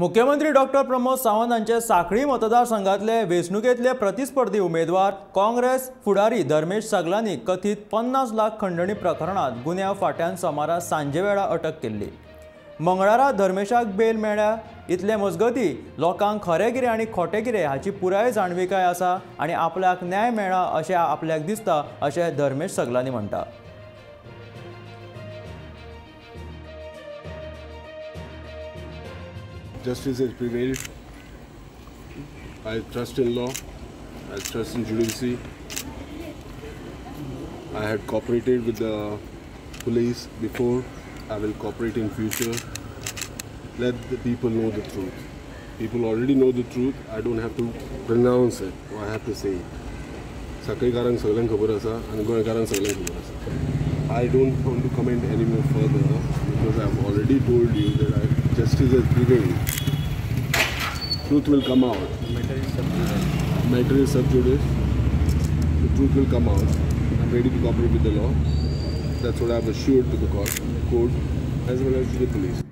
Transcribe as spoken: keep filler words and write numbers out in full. मुख्यमंत्री डॉक्टर प्रमोद सावंत हांचे सांखळी मतदारसंघातले वेंचणुकेतले प्रतिस्पर्धी उमेदवार काँग्रेस फुडारी धर्मेश सागलानी कथीत पन्नास लाख खंडणी प्रकरणात गुन्यांव फाट्यान सोमारा सांजेवेळा अटक केल्ली। मंगळारा धर्मेशाक बेल मेळ्ळ्या इतले मजगती लोकांक खरें कितें आनी खोटें कितें हाची पुराय जाणविकाय आसा आनी आपल्याक न्याय मेळ्ळा अशें आपल्याक दिसता अशें धर्मेश सागलानी म्हणटा। Justice has prevailed. I trust in law. I trust in judicacy. I had cooperated with the police before. I will cooperate in future. Let the people know the truth. People already know the truth. I don't have to pronounce it. Or I have to say it. Sakaigaran saglan khabar asa, angoygaran saglan khabar asa. I don't want to comment any more further because I have already told you that I. Justice is prevailed. Truth will come out. Matter is sub judice. Matter is sub judice. The truth will come out. I'm ready to cooperate with the law. That's what I've assured to the court, court, as well as to the police.